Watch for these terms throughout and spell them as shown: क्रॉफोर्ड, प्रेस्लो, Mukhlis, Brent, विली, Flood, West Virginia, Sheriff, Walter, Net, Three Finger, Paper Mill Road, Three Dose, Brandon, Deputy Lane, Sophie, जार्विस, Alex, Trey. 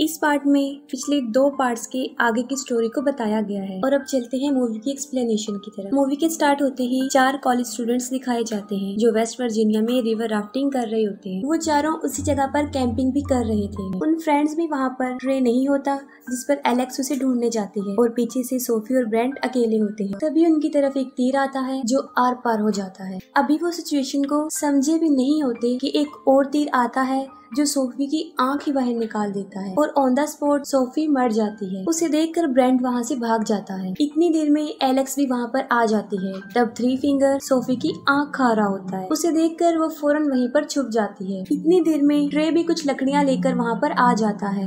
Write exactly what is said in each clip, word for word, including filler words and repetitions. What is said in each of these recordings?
इस पार्ट में पिछले दो पार्ट्स के आगे की स्टोरी को बताया गया है। और अब चलते हैं मूवी की एक्सप्लेनेशन की तरफ। मूवी के स्टार्ट होते ही चार कॉलेज स्टूडेंट्स दिखाए जाते हैं जो वेस्ट वर्जीनिया में रिवर राफ्टिंग कर रहे होते हैं। वो चारों उसी जगह पर कैंपिंग भी कर रहे थे। उन फ्रेंड्स में वहाँ पर ट्रे नहीं होता जिस पर एलेक्स उसे ढूंढने जाती है और पीछे से सोफी और ब्रेंट अकेले होते हैं। तभी उनकी तरफ एक तीर आता है जो आर पार हो जाता है। अभी वो सिचुएशन को समझे भी नहीं होते कि एक और तीर आता है जो सोफी की आंख ही बाहर निकाल देता है और ऑन द स्पॉट सोफी मर जाती है। उसे देखकर ब्रेंट वहां से भाग जाता है। इतनी देर में एलेक्स भी वहां पर आ जाती है। तब थ्री फिंगर सोफी की आंख खा रहा होता है। उसे देखकर वो फौरन वहीं पर छुप जाती है। इतनी देर में ट्रे भी कुछ लकड़ियां लेकर वहां पर आ जाता है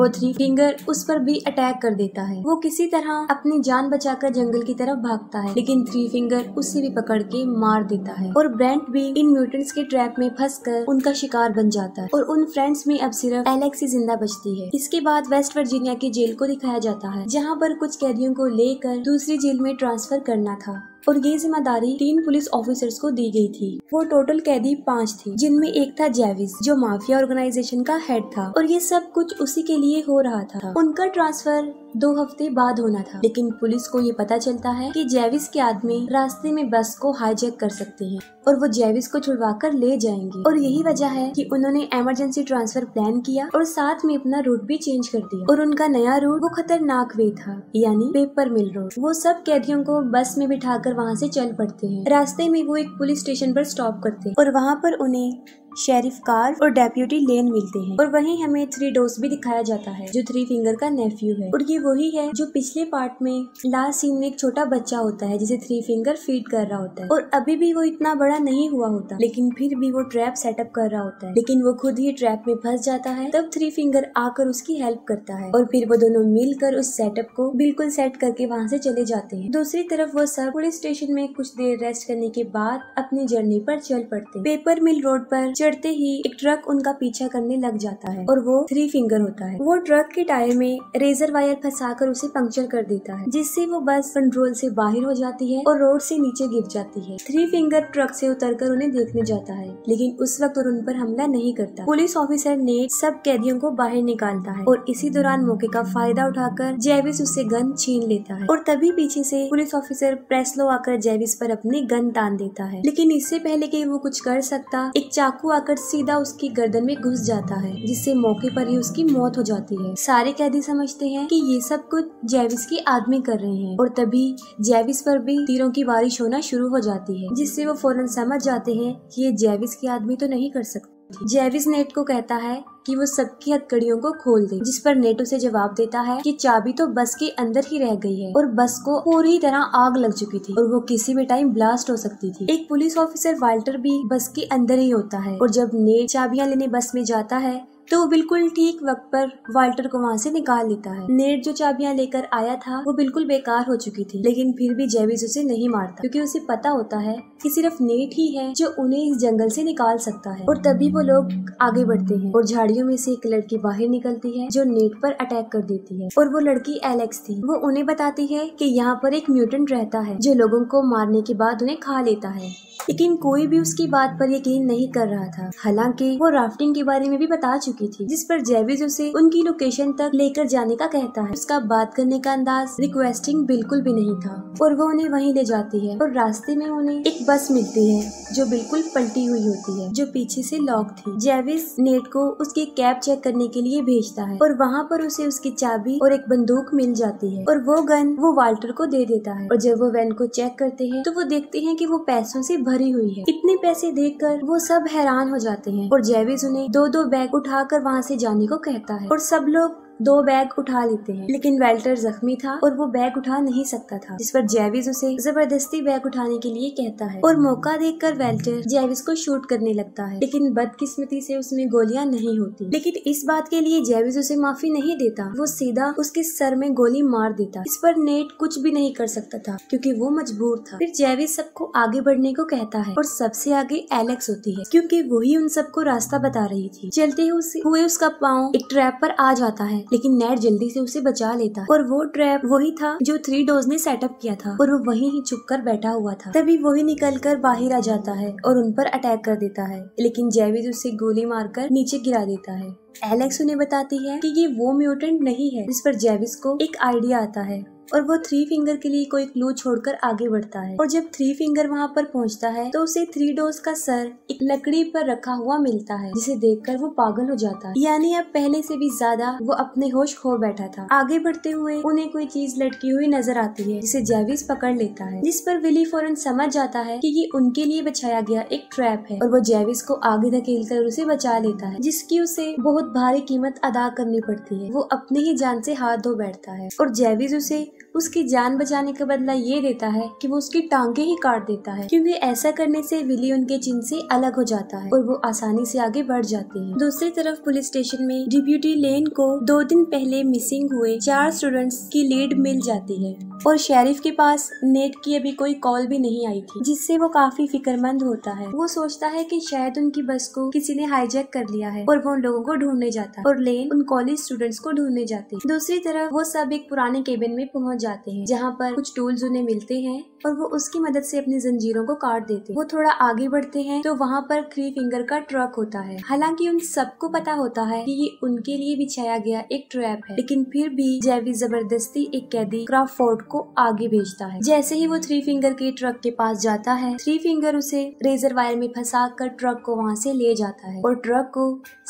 और थ्री फिंगर उस पर भी अटैक कर देता है। वो किसी तरह अपनी जान बचाकर जंगल की तरफ भागता है लेकिन थ्री फिंगर उससे भी पकड़ के मार देता है और ब्रेंट भी इन म्यूटेंट्स के ट्रैप में फंसकर उनका शिकार बन जाता है और उन फ्रेंड्स में अब सिर्फ एलेक्स ही जिंदा बचती है। इसके बाद वेस्ट वर्जीनिया की जेल को दिखाया जाता है जहां पर कुछ कैदियों को लेकर दूसरी जेल में ट्रांसफर करना था और ये जिम्मेदारी तीन पुलिस ऑफिसर्स को दी गई थी। वो टोटल कैदी पांच थे जिनमें एक था जार्विस जो माफिया ऑर्गेनाइजेशन का हेड था और ये सब कुछ उसी के लिए हो रहा था। उनका ट्रांसफर दो हफ्ते बाद होना था लेकिन पुलिस को ये पता चलता है कि जार्विस के आदमी रास्ते में बस को हाईजैक कर सकते हैं और वो जार्विस को छुड़वा कर ले जाएंगे और यही वजह है कि उन्होंने इमरजेंसी ट्रांसफर प्लान किया और साथ में अपना रूट भी चेंज कर दिया और उनका नया रूट वो खतरनाक वे था यानी पेपर मिल रोड। वो सब कैदियों को बस में बिठाकर वहाँ से चल पड़ते हैं। रास्ते में वो एक पुलिस स्टेशन पर स्टॉप करते हैं और वहाँ पर उन्हें शेरिफ कार और डेप्यूटी लेन मिलते हैं और वहीं हमें थ्री डोज भी दिखाया जाता है जो थ्री फिंगर का नेफ्यू है और ये वही है जो पिछले पार्ट में लास्ट सीन में एक छोटा बच्चा होता है जिसे थ्री फिंगर फीड कर रहा होता है और अभी भी वो इतना बड़ा नहीं हुआ होता लेकिन फिर भी वो ट्रैप सेटअप कर रहा होता है लेकिन वो खुद ही ट्रैप में फंस जाता है। तब थ्री फिंगर आकर उसकी हेल्प करता है और फिर वो दोनों मिलकर उस सेटअप को बिल्कुल सेट करके वहाँ से चले जाते हैं। दूसरी तरफ वो सब पुलिस स्टेशन में कुछ देर रेस्ट करने के बाद अपनी जर्नी पर चल पड़ते। पेपर मिल रोड पर चढ़ते ही एक ट्रक उनका पीछा करने लग जाता है और वो थ्री फिंगर होता है। वो ट्रक के टायर में रेजर वायर फंसाकर उसे पंक्चर कर देता है जिससे वो बस कंट्रोल से बाहर हो जाती है और रोड से नीचे गिर जाती है। थ्री फिंगर ट्रक से उतरकर उन्हें देखने जाता है लेकिन उस वक्त उन पर हमला नहीं करता। पुलिस ऑफिसर ने सब कैदियों को बाहर निकालता है और इसी दौरान मौके का फायदा उठाकर जार्विस उससे गन छीन लेता है और तभी पीछे से पुलिस ऑफिसर प्रेस्लो आकर जार्विस पर अपनी गन तान देता है लेकिन इससे पहले कि वो कुछ कर सकता एक चाकू आकर सीधा उसकी गर्दन में घुस जाता है जिससे मौके पर ही उसकी मौत हो जाती है। सारे कैदी समझते हैं कि ये सब कुछ जार्विस के आदमी कर रहे हैं और तभी जार्विस पर भी तीरों की बारिश होना शुरू हो जाती है जिससे वो फौरन समझ जाते हैं कि ये जार्विस के आदमी तो नहीं कर सकते। जार्विस नेट को कहता है कि वो सबकी हथकड़ियों को खोल दे जिस पर नेट उसे जवाब देता है कि चाबी तो बस के अंदर ही रह गई है और बस को पूरी तरह आग लग चुकी थी और वो किसी भी टाइम ब्लास्ट हो सकती थी। एक पुलिस ऑफिसर वाल्टर भी बस के अंदर ही होता है और जब नेट चाबियां लेने बस में जाता है तो वो बिल्कुल ठीक वक्त पर वाल्टर को वहाँ से निकाल लेता है। नेट जो चाबियां लेकर आया था वो बिल्कुल बेकार हो चुकी थी लेकिन फिर भी जार्विस उसे नहीं मारता क्योंकि उसे पता होता है कि सिर्फ नेट ही है जो उन्हें इस जंगल से निकाल सकता है। और तभी वो लोग आगे बढ़ते हैं और झाड़ियों में से एक लड़की बाहर निकलती है जो नेट पर अटैक कर देती है और वो लड़की एलेक्स थी। वो उन्हें बताती है कि यहाँ पर एक म्यूटेंट रहता है जो लोगों को मारने के बाद उन्हें खा लेता है लेकिन कोई भी उसकी बात पर यकीन नहीं कर रहा था। हालांकि वो राफ्टिंग के बारे में भी बता चुकी थी जिस पर जार्विस उसे उनकी लोकेशन तक लेकर जाने का कहता है। उसका बात करने का अंदाज रिक्वेस्टिंग बिल्कुल भी नहीं था और वो उन्हें वहीं ले जाती है और रास्ते में उन्हें एक बस मिलती है जो बिल्कुल पलटी हुई होती है जो पीछे से लॉक थी। जार्विस नेट को उसकी कैब चेक करने के लिए भेजता है और वहाँ पर उसे उसकी चाबी और एक बंदूक मिल जाती है और वो गन वो वाल्टर को दे देता है और जब वो वैन को चेक करते हैं तो वो देखते हैं कि वो पैसों से भरी हुई है। इतने पैसे देखकर वो सब हैरान हो जाते हैं और जार्विस उन्हें दो दो बैग उठा कर वहाँ से जाने को कहता है और सब लोग दो बैग उठा लेते हैं लेकिन वाल्टर जख्मी था और वो बैग उठा नहीं सकता था जिस पर जार्विस उसे जबरदस्ती बैग उठाने के लिए कहता है और मौका देखकर वाल्टर जार्विस को शूट करने लगता है लेकिन बदकिस्मती से उसमें गोलियां नहीं होती लेकिन इस बात के लिए जार्विस उसे माफी नहीं देता। वो सीधा उसके सर में गोली मार देता। इस पर नेट कुछ भी नहीं कर सकता था क्योंकि वो मजबूर था। फिर जार्विस सबको आगे बढ़ने को कहता है और सबसे आगे एलेक्स होती है क्योंकि वही उन सबको रास्ता बता रही थी। चलते हुए उसका पाँव एक ट्रैप पर आ जाता है लेकिन नेट जल्दी से उसे बचा लेता है और वो ट्रैप वही था जो थ्री डोज ने सेटअप किया था और वो वहीं ही छुप कर बैठा हुआ था। तभी वही निकलकर बाहर आ जाता है और उन पर अटैक कर देता है, लेकिन जार्विस उसे गोली मारकर नीचे गिरा देता है। एलेक्स उन्हें बताती है कि ये वो म्यूटेंट नहीं है, जिस पर जार्विस को एक आइडिया आता है और वो थ्री फिंगर के लिए कोई क्लू छोड़कर आगे बढ़ता है। और जब थ्री फिंगर वहाँ पर पहुँचता है तो उसे थ्री डोज का सर एक लकड़ी पर रखा हुआ मिलता है, जिसे देखकर वो पागल हो जाता है। यानी अब पहले से भी ज्यादा वो अपने होश खो बैठा था। आगे बढ़ते हुए उन्हें कोई चीज लटकी हुई नजर आती है, जिसे जार्विस पकड़ लेता है, जिस पर विली फौरन समझ जाता है कि ये उनके लिए बिछाया गया एक ट्रैप है और वो जार्विस को आगे धकेलकर उसे बचा लेता है, जिसकी उसे बहुत भारी कीमत अदा करनी पड़ती है। वो अपने ही जान से हाथ धो बैठता है और जार्विस उसे उसकी जान बचाने का बदला ये देता है कि वो उसकी टांगे ही काट देता है, क्योंकि ऐसा करने से विली उनके चिन्ह से अलग हो जाता है और वो आसानी से आगे बढ़ जाते हैं। दूसरी तरफ पुलिस स्टेशन में डिप्यूटी लेन को दो दिन पहले मिसिंग हुए चार स्टूडेंट्स की लीड मिल जाती है और शेरिफ के पास नेट की अभी कोई कॉल भी नहीं आई थी, जिससे वो काफी फिक्रमंद होता है। वो सोचता है कि शायद उनकी बस को किसी ने हाईजैक कर लिया है और वो उन लोगों को ढूंढने जाता है और लेन उन कॉलेज स्टूडेंट्स को ढूंढने जाती है। दूसरी तरफ वो सब एक पुराने केबिन में पहुंच जाते हैं, जहाँ पर कुछ टूल्स उन्हें मिलते हैं और वो उसकी मदद से अपनी जंजीरों को काट देते हैं। वो थोड़ा आगे बढ़ते हैं तो वहाँ पर थ्री फिंगर का ट्रक होता है। हालांकि उन सबको पता होता है कि ये उनके लिए बिछाया गया एक ट्रैप है, लेकिन फिर भी जार्विस जबरदस्ती एक कैदी क्रॉफोर्ड को आगे भेजता है। जैसे ही वो थ्री फिंगर के ट्रक के पास जाता है, थ्री फिंगर उसे रेजर वायर में फंसा कर ट्रक को वहाँ से ले जाता है और ट्रक को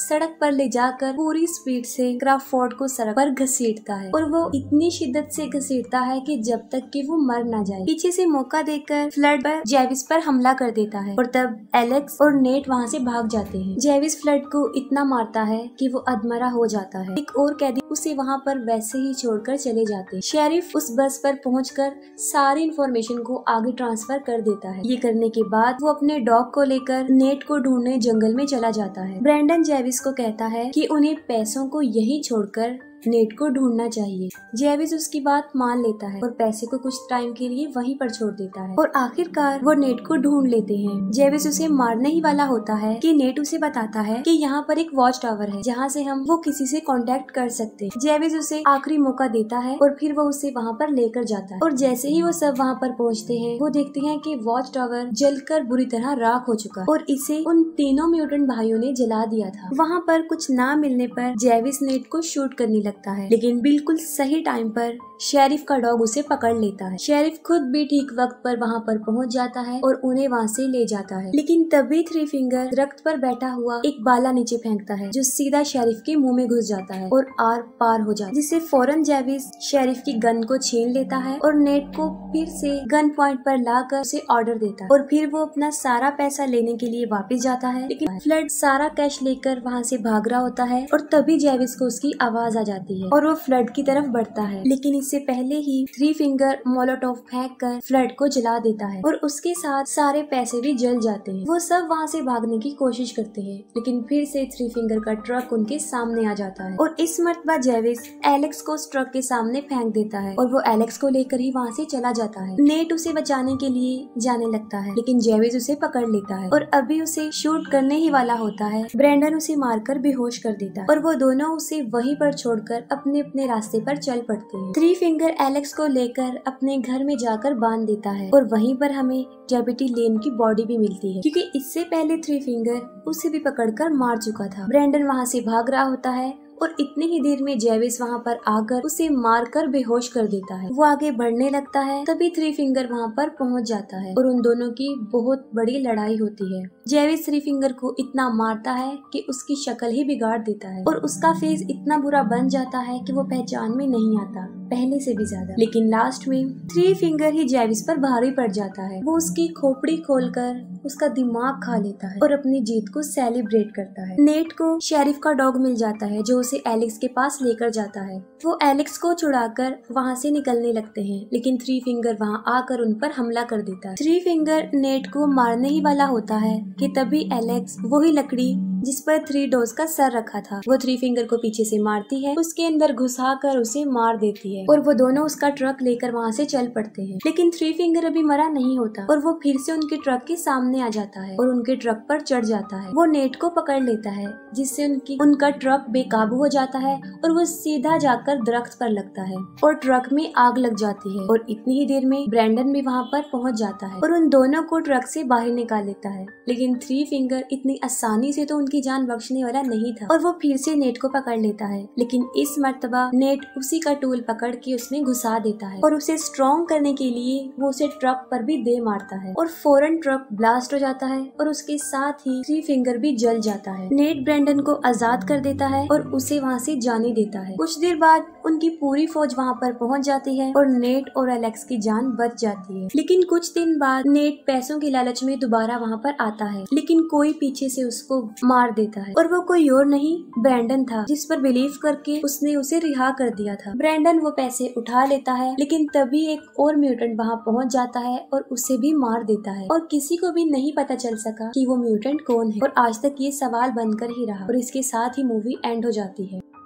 सड़क पर ले जाकर पूरी स्पीड से क्रॉफोर्ड को सड़क पर घसीटता है और वो इतनी शिद्दत से घसीटता है कि जब तक कि वो मर ना जाए। पीछे से मौका देकर फ्लड पर जार्विस पर हमला कर देता है और तब एलेक्स और नेट वहाँ से भाग जाते हैं। जार्विस फ्लड को इतना मारता है कि वो अधमरा हो जाता है। एक और कैदी उसे वहाँ पर वैसे ही छोड़कर चले जाते हैं। शेरिफ उस बस पर पहुंचकर सारी इन्फॉर्मेशन को आगे ट्रांसफर कर देता है। ये करने के बाद वो अपने डॉग को लेकर नेट को ढूंढने जंगल में चला जाता है। ब्रैंडन जार्विस को कहता है कि उन्हें पैसों को यहीं छोड़कर नेट को ढूंढना चाहिए। जार्विस उसकी बात मान लेता है और पैसे को कुछ टाइम के लिए वहीं पर छोड़ देता है और आखिरकार वो नेट को ढूंढ लेते हैं। जार्विस उसे मारने ही वाला होता है कि नेट उसे बताता है कि यहाँ पर एक वॉच टावर है, जहाँ से हम वो किसी से कांटेक्ट कर सकते हैं। जार्विस उसे आखिरी मौका देता है और फिर वो उसे वहाँ पर लेकर जाता है और जैसे ही वो सब वहाँ पर पहुँचते हैं, वो देखते हैं कि वॉच टावर जलकर बुरी तरह राख हो चुका और इसे उन तीनों म्यूटेंट भाइयों ने जला दिया था। वहाँ पर कुछ ना मिलने पर जार्विस नेट को शूट करने लगता है, लेकिन बिल्कुल सही टाइम पर शेरिफ का डॉग उसे पकड़ लेता है। शेरिफ खुद भी ठीक वक्त पर वहाँ पर पहुँच जाता है और उन्हें वहाँ से ले जाता है, लेकिन तभी थ्री फिंगर रक्त पर बैठा हुआ एक बाला नीचे फेंकता है जो सीधा शेरिफ के मुंह में घुस जाता है और आर पार हो जाता है, जिससे फौरन जार्विस शेरिफ की गन को छीन लेता है और नेट को फिर से गन पॉइंट पर लाकर उसे ऑर्डर देता है और फिर वो अपना सारा पैसा लेने के लिए वापिस जाता है, लेकिन फ्लड सारा कैश लेकर वहाँ से भाग रहा होता है और तभी जार्विस को उसकी आवाज आ जाती है और वो फ्लड की तरफ बढ़ता है, लेकिन इससे पहले ही थ्री फिंगर मोलोटोव फेंक कर फ्लड को जला देता है और उसके साथ सारे पैसे भी जल जाते हैं। वो सब वहाँ से भागने की कोशिश करते हैं, लेकिन फिर से थ्री फिंगर का ट्रक उनके सामने आ जाता है और इस मर्तबा जार्विस एलेक्स को उस ट्रक के सामने फेंक देता है और वो एलेक्स को लेकर ही वहाँ से चला जाता है। नेट उसे बचाने के लिए जाने लगता है, लेकिन जार्विस उसे पकड़ लेता है और अभी उसे शूट करने ही वाला होता है। ब्रैंडन उसे मारकर बेहोश कर देता है और वो दोनों उसे वहीं पर छोड़कर अपने अपने रास्ते पर चल पड़ते हैं। थ्री फिंगर एलेक्स को लेकर अपने घर में जाकर बांध देता है और वहीं पर हमें डेप्यूटी लेन की बॉडी भी मिलती है, क्योंकि इससे पहले थ्री फिंगर उसे भी पकड़कर मार चुका था। ब्रैंडन वहां से भाग रहा होता है और इतने ही देर में जार्विस वहाँ पर आकर उसे मारकर बेहोश कर देता है। वो आगे बढ़ने लगता है, तभी थ्री फिंगर वहाँ पर पहुँच जाता है और उन दोनों की बहुत बड़ी लड़ाई होती है। जार्विस थ्री फिंगर को इतना मारता है कि उसकी शक्ल ही बिगाड़ देता है और उसका फेस इतना बुरा बन जाता है कि वो पहचान में नहीं आता पहले से भी ज्यादा, लेकिन लास्ट में थ्री फिंगर ही जार्विस पर भारी पड़ जाता है। वो उसकी खोपड़ी खोलकर उसका दिमाग खा लेता है और अपनी जीत को सेलिब्रेट करता है। नेट को शेरिफ का डॉग मिल जाता है जो उसे एलेक्स के पास लेकर जाता है। वो एलेक्स को छुड़ाकर वहाँ से निकलने लगते हैं, लेकिन थ्री फिंगर वहाँ आकर उन पर हमला कर देता है। थ्री फिंगर नेट को मारने ही वाला होता है कि तभी एलेक्स वही लकड़ी जिस पर थ्री डोज का सर रखा था। वो थ्री फिंगर को पीछे से मारती है, उसके अंदर घुसा कर उसे मार देती है और वो दोनों उसका ट्रक लेकर वहाँ से चल पड़ते हैं। लेकिन थ्री फिंगर अभी मरा नहीं होता और वो फिर से उनके ट्रक के सामने आ जाता है और उनके ट्रक पर चढ़ जाता है। वो नेट को पकड़ लेता है जिससे उनकी उनका ट्रक बेकाबू हो जाता है और वो सीधा जाकर दरख्त पर लगता है और ट्रक में आग लग जाती है। और इतनी ही देर में ब्रैंडन भी वहाँ पर पहुँच जाता है और उन दोनों को ट्रक से बाहर निकाल लेता है। लेकिन थ्री फिंगर इतनी आसानी से तो उनकी जान बख्शने वाला नहीं था और वो फिर से नेट को पकड़ लेता है। लेकिन इस मर्तबा नेट उसी का टूल पकड़ के उसमें घुसा देता है और उसे स्ट्रॉन्ग करने के लिए वो उसे ट्रक पर भी दे मारता है और फौरन ट्रक ब्लास्ट हो जाता है और उसके साथ ही थ्री फिंगर भी जल जाता है। नेट ब्रैंडन को आजाद कर देता है और उसे वहाँ से जाने देता है। कुछ देर बाद उनकी पूरी फौज वहाँ पर पहुँच जाती है और नेट और एलेक्स की जान बच जाती है। लेकिन कुछ दिन बाद नेट पैसों के लालच में दोबारा वहाँ पर आता है लेकिन कोई पीछे से उसको मार देता है और वो कोई और नहीं ब्रैंडन था, जिस पर बिलीव करके उसने उसे रिहा कर दिया था। ब्रैंडन वो पैसे उठा लेता है लेकिन तभी एक और म्यूटेंट वहाँ पहुँच जाता है और उसे भी मार देता है और किसी को भी नहीं पता चल सका कि वो म्यूटेंट कौन है और आज तक ये सवाल बनकर ही रहा। और इसके साथ ही मूवी एंड हो जाती है।